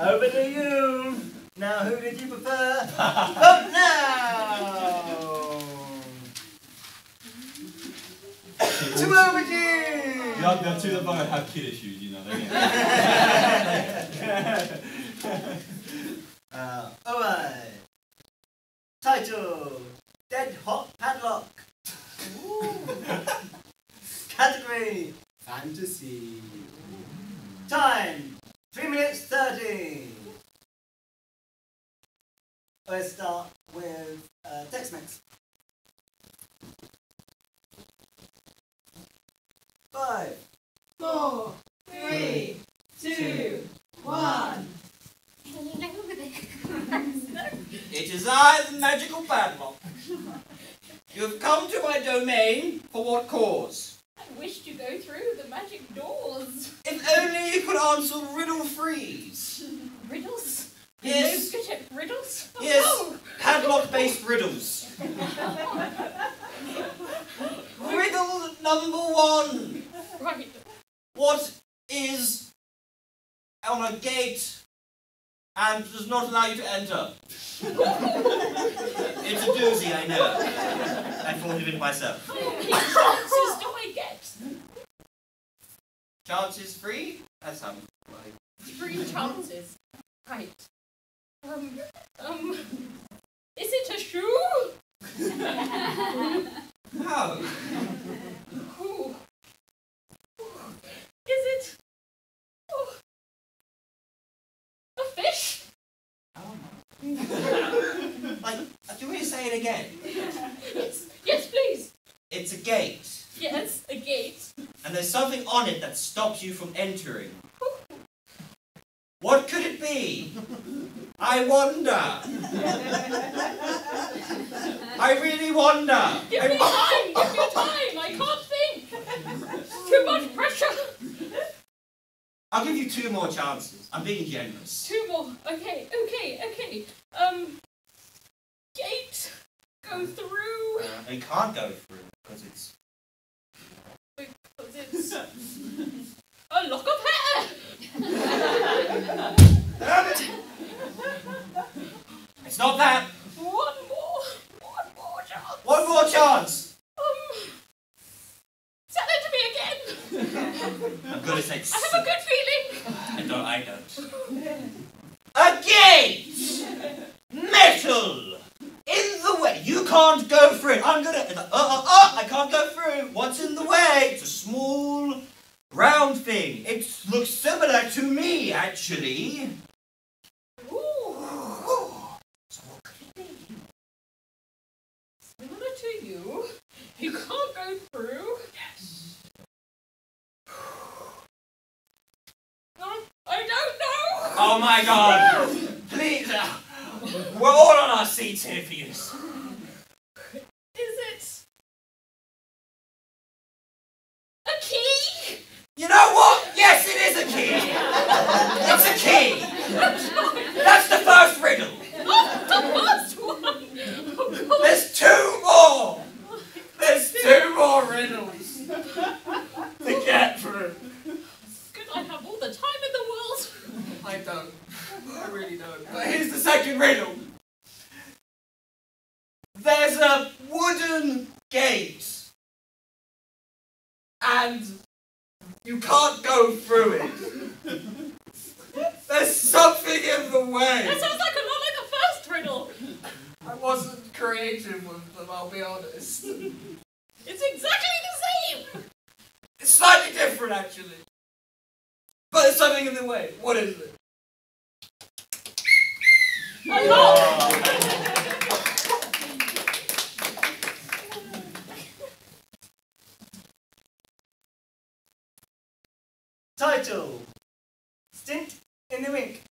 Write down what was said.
Over to you. Now, who did you prefer? Vote now. Two over to you. There are two that might have kid issues, you know. Alright. Title: Dead Hot Padlock. Category: Fantasy. Time: 3 minutes 30. Let's start with Tex-Mex. 5, 4, 3, 2, 1. It is I, the magical padlock. You have come to my domain for what cause? I wished to go through the magic doors. If only you could answer riddle threes. Riddles? Yes. No, riddles? Yes. Oh. Padlock-based riddles. Riddle number 1. Right. What is on a gate and does not allow you to enter? It's a doozy, I know. I thought of it myself. How many chances do I get? Chances free? That's how many. 3 chances. Right. Is it a shoe? No. Ooh. Ooh. Is it a fish? Oh. Like, do we say it again? Yes. Yes, please. It's a gate. Yes, a gate. And there's something on it that stops you from entering. Ooh. What could it be? I wonder. I really wonder. Give me time. Give me time. I can't think. Too much pressure. I'll give you 2 more chances. I'm being generous. 2 more. Okay. Okay. Okay. Gate. Go through. It can't go through because it's. Because it's a lock of hair. Damn it. It's not that. One more chance. One more chance. Tell it to me again. I'm gonna say. I have a good feeling. I don't. A gate. Metal. In the way. You can't go through. I'm gonna. I can't go through. What's in the way? It's a small, round thing. It looks similar to me, actually. You can't go through. Yes. I don't know. Oh my God! No. Please, we're all on our seats here for you. Is it a key? You know what? Yes, it is a key. It's a key. That's the first riddle. That's the first one. Oh, there's 2 more. There's 2 more riddles to get through. Could I have all the time in the world? I don't. I really don't. But here's the second riddle. There's a wooden gate. And you can't go through it. There's something in the way. That sounds like a lot like the first riddle. I wasn't creative with them, I'll be honest. It's exactly the same! It's slightly different, actually. But there's something in the way. What is it? A lock! Title: Stint in the Wink.